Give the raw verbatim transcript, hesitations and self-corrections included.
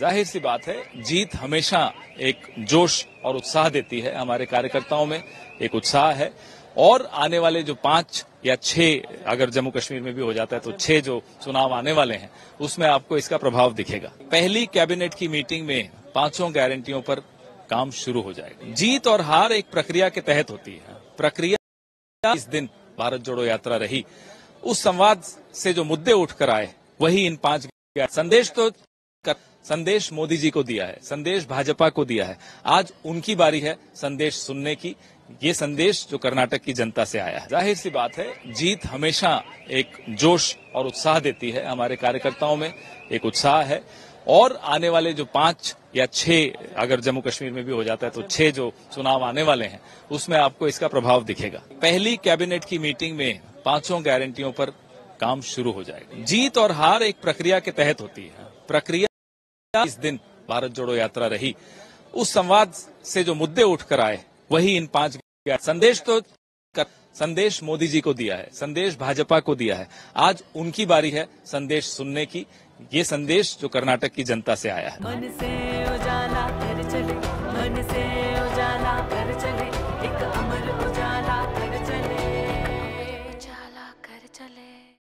जाहिर सी बात है, जीत हमेशा एक जोश और उत्साह देती है। हमारे कार्यकर्ताओं में एक उत्साह है और आने वाले जो पांच या छह, अगर जम्मू कश्मीर में भी हो जाता है तो छह जो चुनाव आने वाले हैं उसमें आपको इसका प्रभाव दिखेगा। पहली कैबिनेट की मीटिंग में पांचों गारंटियों पर काम शुरू हो जाएगा। जीत और हार एक प्रक्रिया के तहत होती है। प्रक्रिया इस दिन भारत जोड़ो यात्रा रही, उस संवाद से जो मुद्दे उठकर आए वही इन पांच संदेश तो कर, संदेश मोदी जी को दिया है, संदेश भाजपा को दिया है, आज उनकी बारी है संदेश सुनने की। ये संदेश जो कर्नाटक की जनता से आया है, जाहिर सी बात है, जीत हमेशा एक जोश और उत्साह देती है। हमारे कार्यकर्ताओं में एक उत्साह है और आने वाले जो पांच या छह, अगर जम्मू कश्मीर में भी हो जाता है तो छह जो चुनाव आने वाले हैं उसमें आपको इसका प्रभाव दिखेगा। पहली कैबिनेट की मीटिंग में पांचों गारंटियों पर काम शुरू हो जाएगा। जीत और हार एक प्रक्रिया के तहत होती है। प्रक्रिया इस दिन भारत जोड़ो यात्रा रही, उस संवाद से जो मुद्दे उठकर आए वही इन पांच संदेश तो कर, संदेश मोदी जी को दिया है, संदेश भाजपा को दिया है, आज उनकी बारी है संदेश सुनने की। ये संदेश जो कर्नाटक की जनता से आया है।